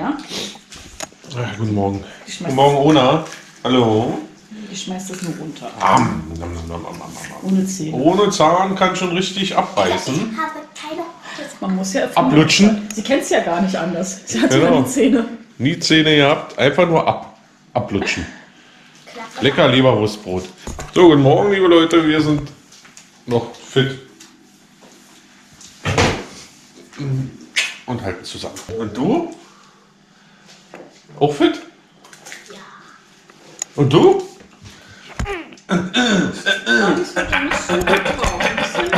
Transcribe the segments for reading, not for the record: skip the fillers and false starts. ja? Ach, guten Morgen. Guten Morgen, Ona. Hallo. Ich schmeiß das nur runter. Ohne Zähne. Ohne Zahn kann schon richtig abbeißen. Ich habe keine Zähne. Man muss ja ablutschen. Sie kennt es ja gar nicht anders. Sie hat genau. Sogar die Zähne. Nie Zähne gehabt, einfach nur ablutschen. Lecker Leberwurstbrot. So, guten Morgen, liebe Leute. Wir sind noch fit. Und halten zusammen. Und du? Auch fit? Ja. Und du? Die Brötchen sind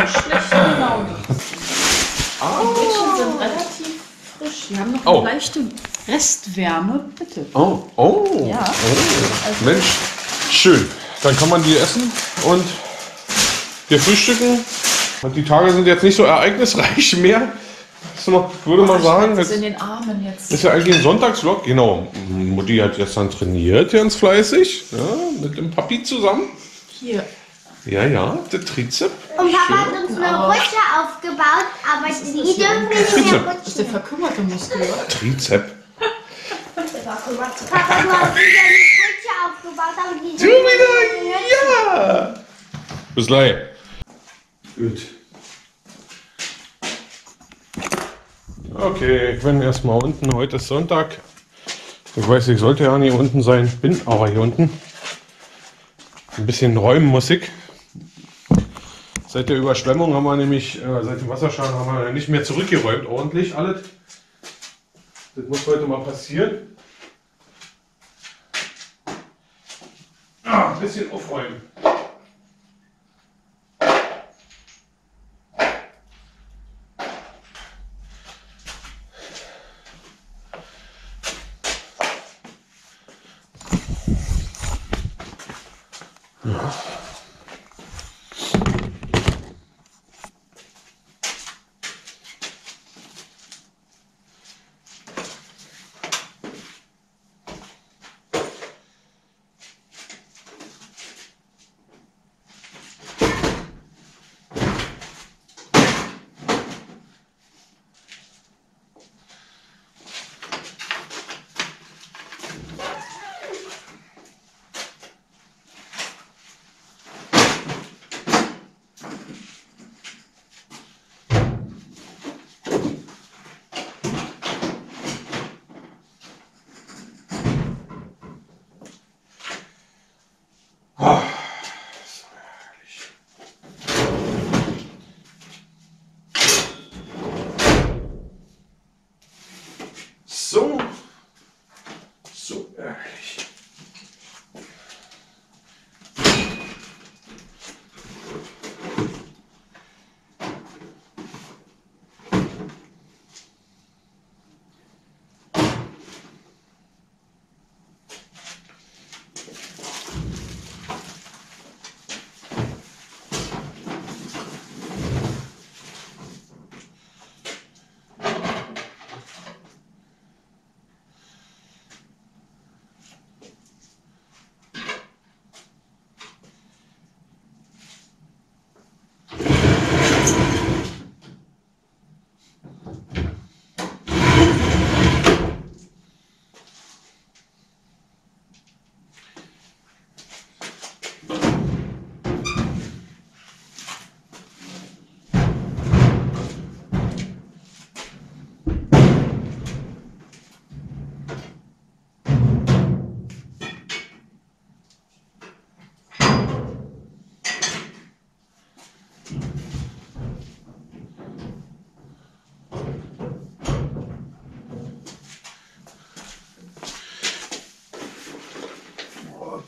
relativ frisch. Die haben noch eine leichte Restwärme, bitte. Oh, oh. Ja. Oh. Mensch, schön. Dann kann man die essen und wir frühstücken. Und die Tage sind jetzt nicht so ereignisreich mehr. Ich würde mal sagen, jetzt in den Armen jetzt. Ist ja eigentlich ein Sonntagsvlog. Genau, Mutti hat gestern trainiert, ganz fleißig, ja, mit dem Papi zusammen. Hier. Ja, ja, der Trizep. Und Papa hat uns eine Rutsche aufgebaut, aber die dürfen nicht mehr rutschen. Das ist der verkümmerte Muskel, oder? Trizep. Papa, du hast wieder eine Rutsche aufgebaut, aber die dürfen nicht mehr rutschen. Ja! Bis gleich. Gut. Okay, ich bin erstmal unten. Heute ist Sonntag. Ich weiß, ich sollte ja nicht unten sein, bin aber hier unten. Ein bisschen räumen muss ich. Seit der Überschwemmung haben wir nämlich, seit dem Wasserschaden haben wir nicht mehr zurückgeräumt, ordentlich alles. Das muss heute mal passieren. Ein bisschen aufräumen.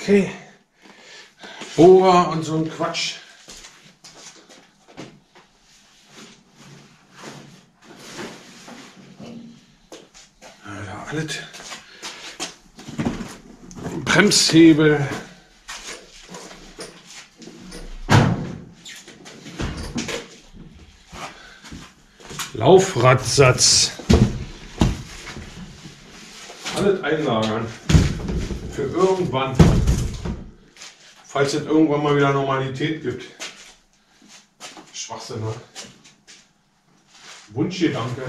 Okay, Bohrer und so ein Quatsch. Ja, alles. Bremshebel. Laufradsatz. Alles einlagern. Für irgendwann. Falls es irgendwann mal wieder Normalität gibt. Schwachsinn, ne? Wunschgedanke.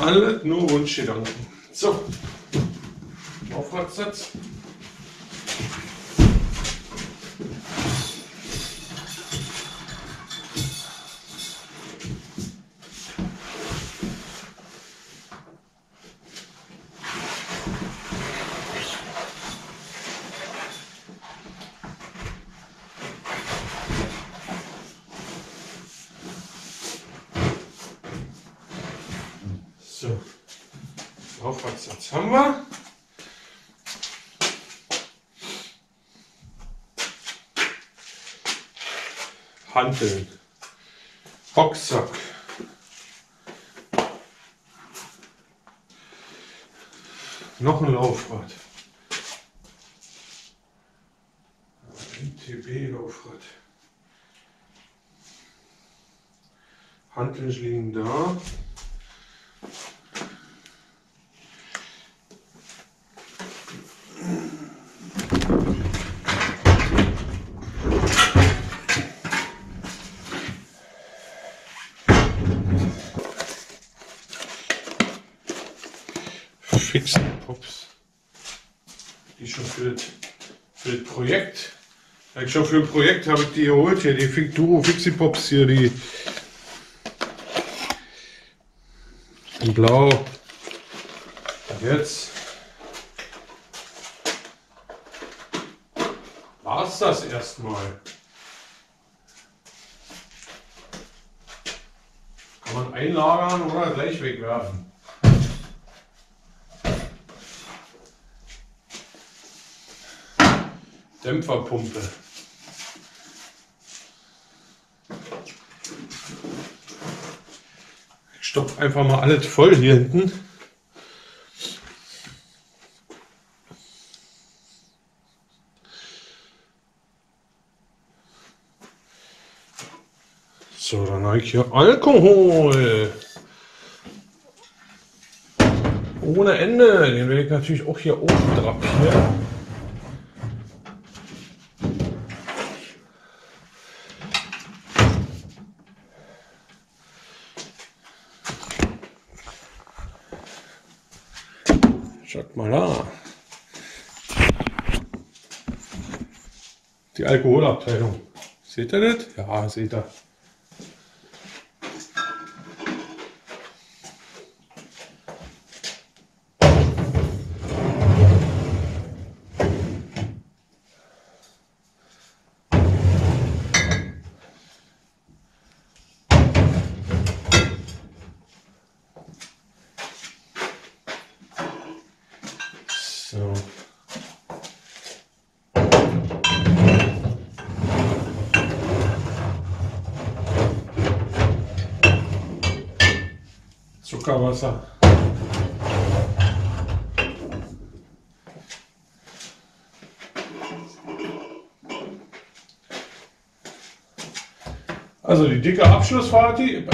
alle nur Wunschschilder. So, Aufwärtssatz. So, Aufwärtssatz haben wir. Hanteln, Boxsack, noch ein Laufrad, MTB-Laufrad. Hanteln liegen da. Fixen Pops, die schon für das Projekt, eigentlich schon für ein Projekt habe ich die geholt hier, die Duro Fixie Pops hier, die in blau. Und jetzt war es das erstmal. Kann man einlagern oder gleich wegwerfen. Dämpferpumpe. Ich stopfe einfach mal alles voll hier hinten. So, dann habe ich hier Alkohol. Ohne Ende. Den werde ich natürlich auch hier oben drapieren. Schaut mal da. Die Alkoholabteilung. Seht ihr das? Ja, seht ihr. So. Zuckerwasser. Also die dicke Abschlussparty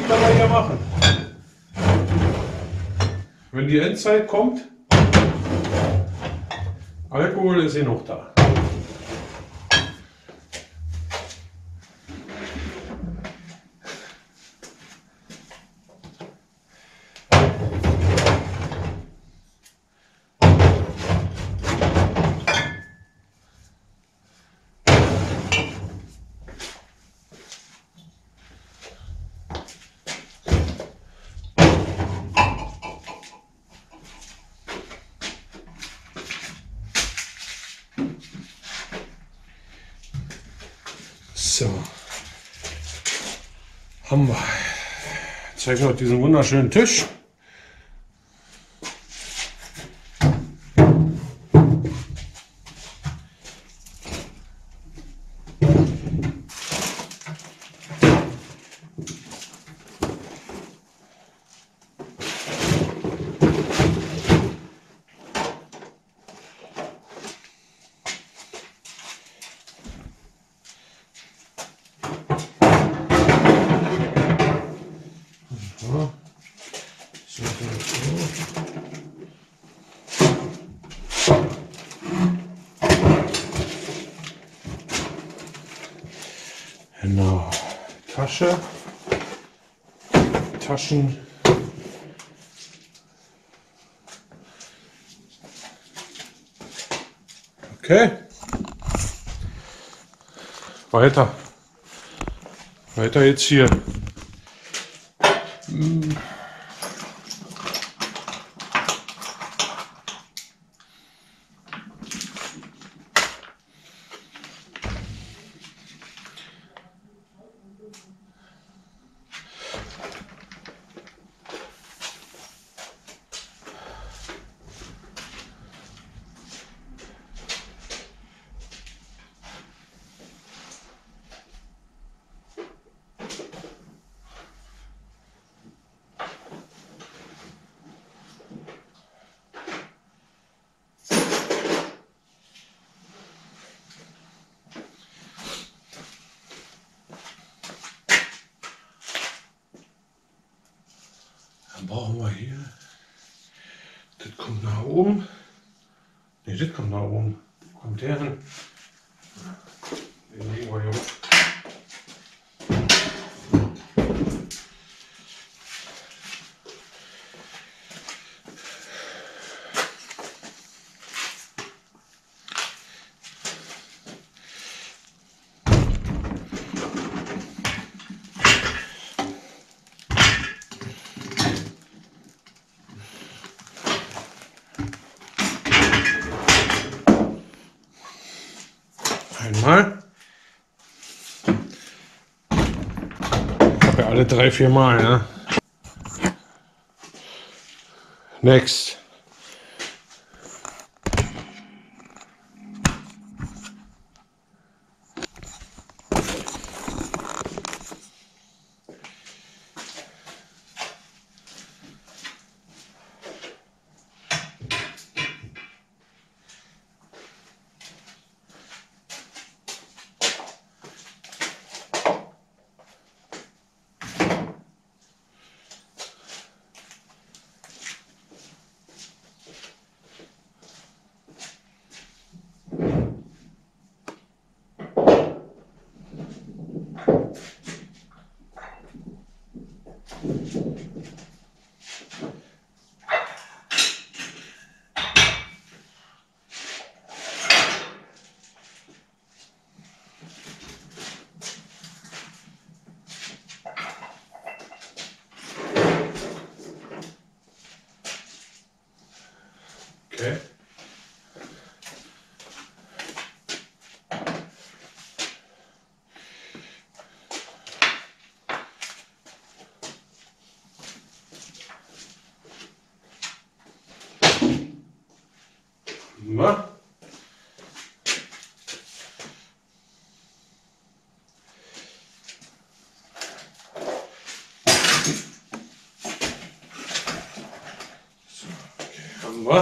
kann man ja machen. Wenn die Endzeit kommt. Alkohol ist eh noch da. So, haben wir. Ich zeige euch diesen wunderschönen Tisch. Genau, Taschen, Okay. Weiter. Weiter jetzt hier. Brauchen wir hier, das kommt nach oben, ne, das kommt nach oben, kommt der hin, den legen wir hier hoch. Einmal. Ich habe ja alle 3-4 Mal, ne? Next. Okay. Na? So, okay,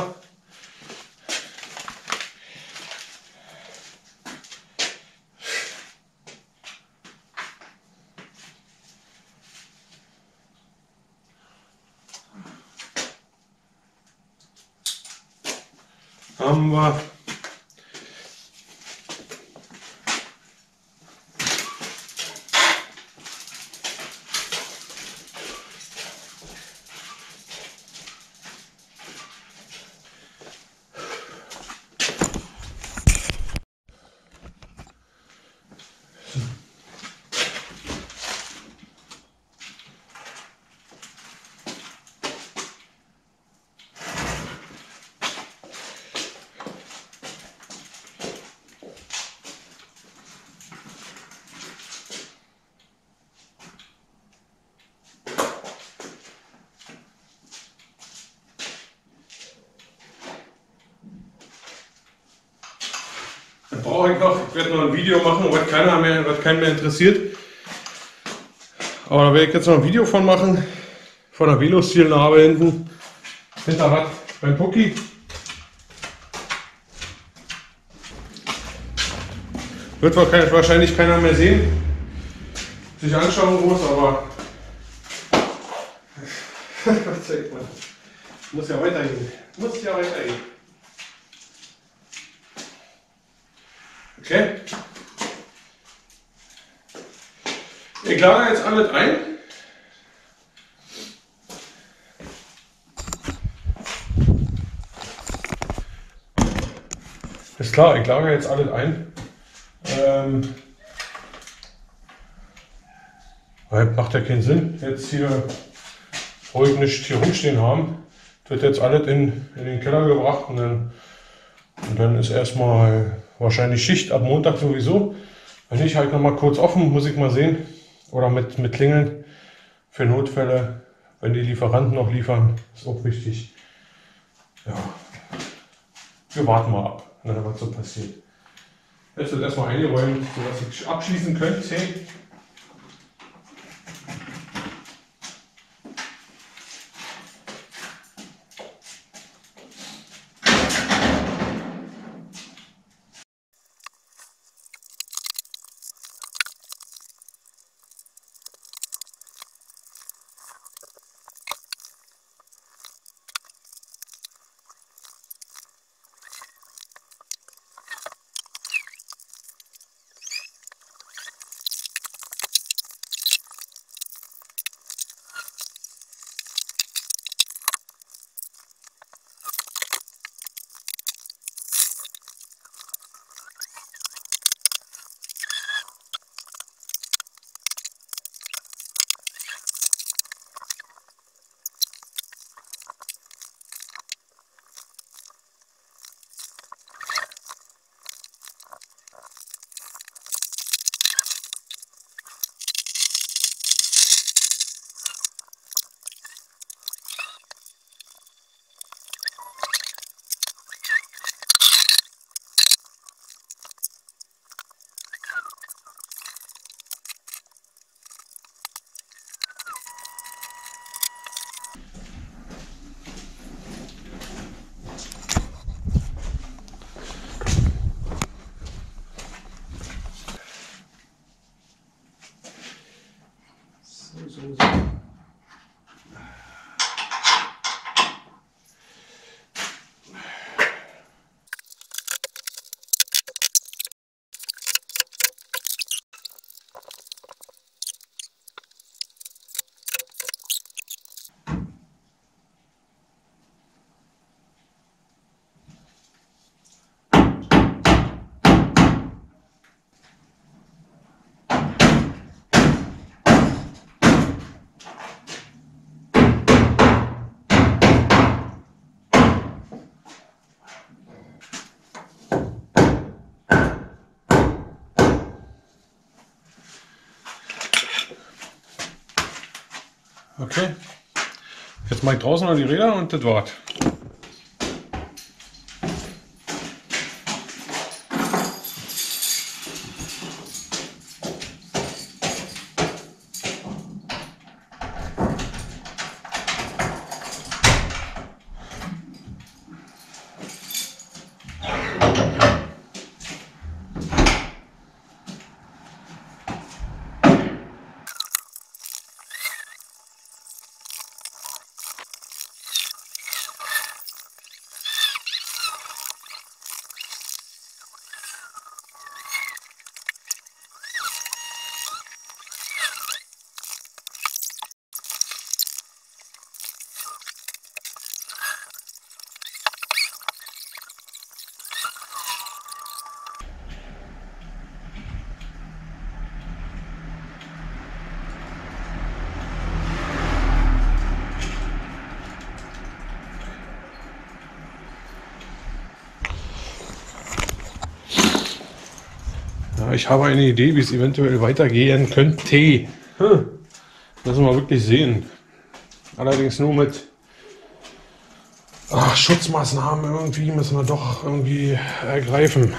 haben wir. Haben wir. Brauche ich noch, ich werde noch ein Video machen, was keinen mehr interessiert. Aber da werde ich jetzt noch ein Video von machen, von der Velostilnarbe hinten, hinter was beim Pucki. Wird wahrscheinlich keiner mehr sehen, sich anschauen muss, aber muss ja weitergehen, muss ja weitergehen. Okay. Ich lade jetzt alles ein. Ist klar, ich lagere jetzt alles ein. Weil macht ja keinen Sinn, jetzt hier ruhig nicht hier rumstehen haben. Wird jetzt alles in den Keller gebracht und dann ist erstmal wahrscheinlich Schicht, ab Montag sowieso. Wenn nicht, halt nochmal kurz offen, muss ich mal sehen. Oder mit Klingeln für Notfälle, wenn die Lieferanten noch liefern, ist auch wichtig. Ja, wir warten mal ab, was so passiert. Jetzt wird erstmal eingeräumt, sodass ich abschließen könnte. Okay, jetzt mache ich draußen noch die Räder und das war's. Ich habe eine Idee, wie es eventuell weitergehen könnte. Lassen wir wirklich sehen. Allerdings nur mit Schutzmaßnahmen irgendwie müssen wir doch irgendwie ergreifen.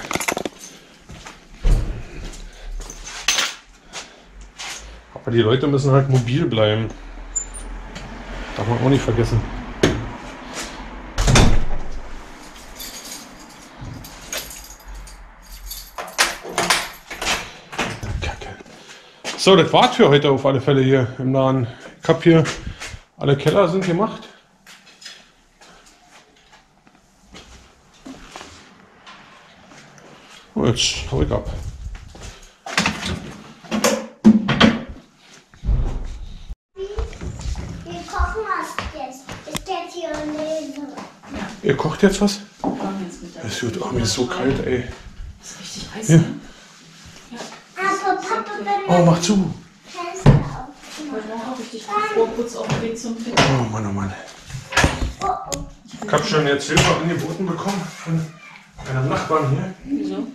Aber die Leute müssen halt mobil bleiben. Darf man auch nicht vergessen. So, das war's für heute auf alle Fälle hier im Laden. Ich hab hier, alle Keller sind gemacht. Und jetzt hau ich ab. Wir kochen was jetzt. Ist jetzt hier eine Ihr kocht jetzt was? Wir kochen jetzt mit der Es wird auch wieder so kalt, ey. Das ist richtig heiß, ja. Ne? Ja. Aber Papa, wenn mach zu! Fenster auf. Heute Morgen habe ich dich vor kurz auf dem Weg zum Fenster. Oh Mann, oh Mann. Oh, oh. Ich habe schon jetzt Hilfe angeboten bekommen von einem Nachbarn hier. Wieso?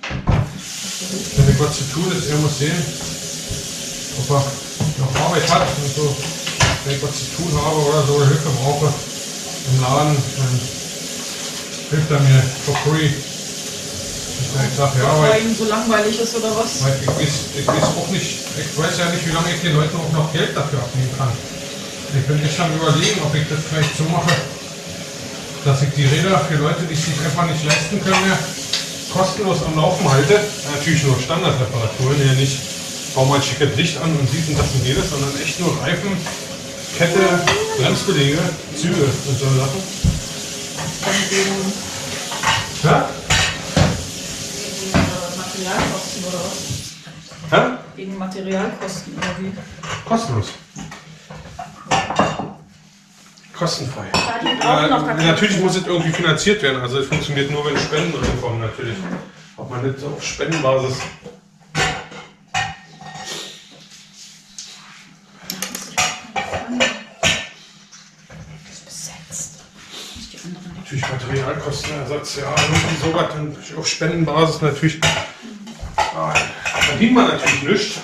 Ich habe was zu tun, dass er muss sehen, ob er noch Arbeit hat und so. Wenn ich was zu tun habe oder so, oder Hilfe brauche im Laden, dann hilft er mir for free. Ich sage, ja, weil ihm so langweilig ist oder was? Weil ich weiß auch nicht, ich weiß ja nicht, wie lange ich den Leuten auch noch Geld dafür abnehmen kann. Ich bin echt am Überlegen, ob ich das vielleicht so mache, dass ich die Räder für Leute, die sich einfach nicht leisten können, mehr kostenlos am Laufen halte. Natürlich nur Standardreparaturen, ja nicht. Bau mal ein schickes Licht an und dies und das und jedes, sondern echt nur Reifen, Kette, Bremsbeläge, Züge und so Sachen. Ja? Wegen Materialkosten oder was? Hä? Wegen Materialkosten oder wie? Kostenlos. Kostenfrei. Natürlich muss es irgendwie finanziert werden, also es funktioniert nur, wenn Spenden reinkommen, natürlich. Ob man nicht auf Spendenbasis. Natürlich Materialkostenersatz, ja, irgendwie sowas, dann auf Spendenbasis natürlich. Ja, verdient man natürlich nichts,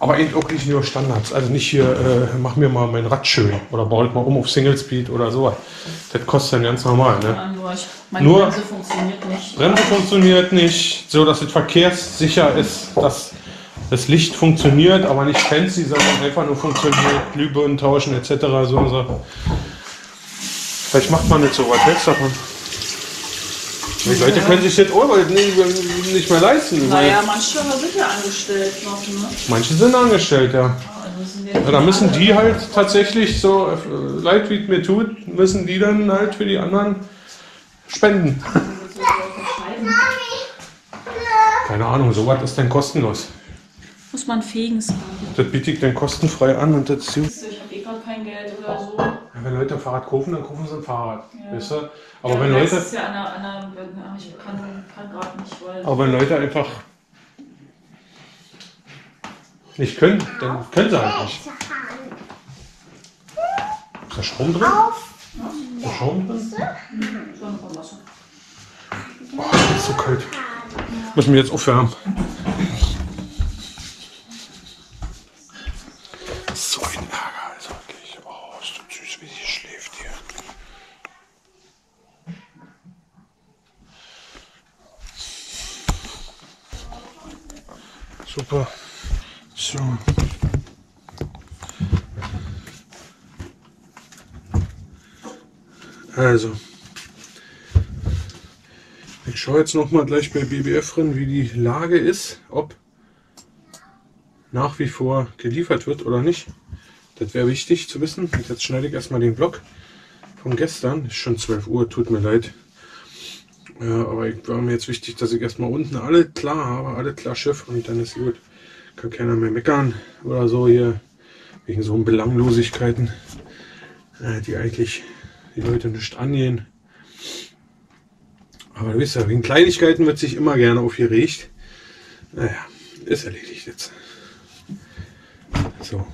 aber eben auch nicht nur Standards. Also nicht hier, mach mir mal mein Rad schön oder baue ich mal um auf Single Speed oder sowas. Das kostet dann ganz normal. Ne? Ja, nur Bremse funktioniert nicht. Bremse funktioniert nicht, so dass es verkehrssicher ist, dass das Licht funktioniert, aber nicht fancy, sondern einfach nur funktioniert, Glühbirnen tauschen etc. So. Vielleicht macht man nicht so was weg davon. Die Leute können sich jetzt Arbeit nicht mehr leisten. Naja, manche sind ja angestellt noch, ne? Manche sind angestellt, ja. Ja, da müssen die halt tatsächlich, so leid wie es mir tut, müssen die dann halt für die anderen spenden. Keine Ahnung, sowas ist dann kostenlos. Muss man fegen sagen. Das biete ich dann kostenfrei an und dazu. Ich habe eh gerade kein Geld oder so. Ja, wenn Leute ein Fahrrad kaufen, dann kaufen sie ein Fahrrad. Ja. Weißt du? Aber ja, wenn Leute. Das ist ja ich kann gerade nicht, weil. Aber wenn Leute einfach nicht können, dann können sie einfach nicht. Ist da Schaum drin? Ist da Schaum drin? Oh, das ist so kalt. Müssen wir jetzt aufwärmen. Super. So. Also. Ich schaue jetzt nochmal gleich bei BBF drin, wie die Lage ist, ob nach wie vor geliefert wird oder nicht. Das wäre wichtig zu wissen. Und jetzt schneide ich erstmal den Vlog von gestern. Ist schon 12 Uhr, tut mir leid. Ja, aber war mir jetzt wichtig, dass ich erstmal unten alle klar habe, alle klar Schiff und dann ist gut. Kann keiner mehr meckern oder so hier, wegen so Belanglosigkeiten, die eigentlich die Leute nicht angehen. Aber du weißt ja, wegen Kleinigkeiten wird sich immer gerne aufgeregt. Naja, ist erledigt jetzt. So.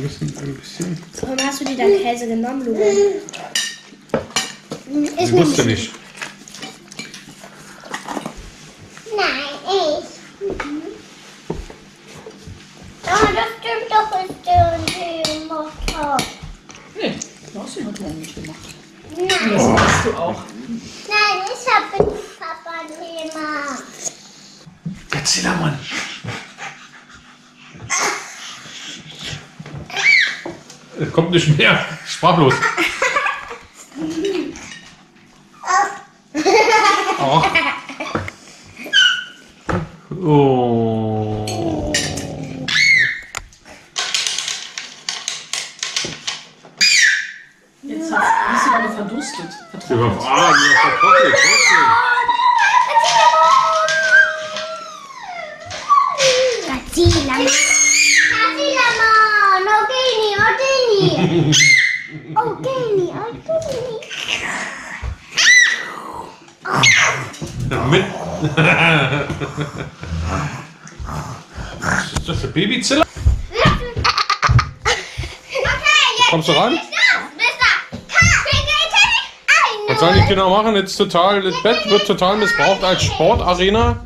müssen ein bisschen. Warum hast du dir dann Käse genommen, Logan? Ich wusste nicht. Nein, ich. Mhm. Oh, das stimmt doch, was du gemacht hast. Nee, das hat er nicht gemacht. Nein. Das machst du auch. Nein, ich habe mit Papa ein Thema. Jetzt Cinnamon. Es kommt nicht mehr. Sprachlos. Oh. Oh. Jetzt hast du alle verdurstet. Vertrocknet. Ah, die ist vertrocknet. Ist das ein Babyzilla? Kommst du ran? Was soll ich genau machen? Jetzt total, das Bett wird total missbraucht als Sportarena.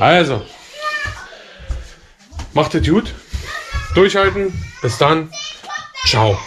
Also, macht es gut, durchhalten, bis dann, ciao.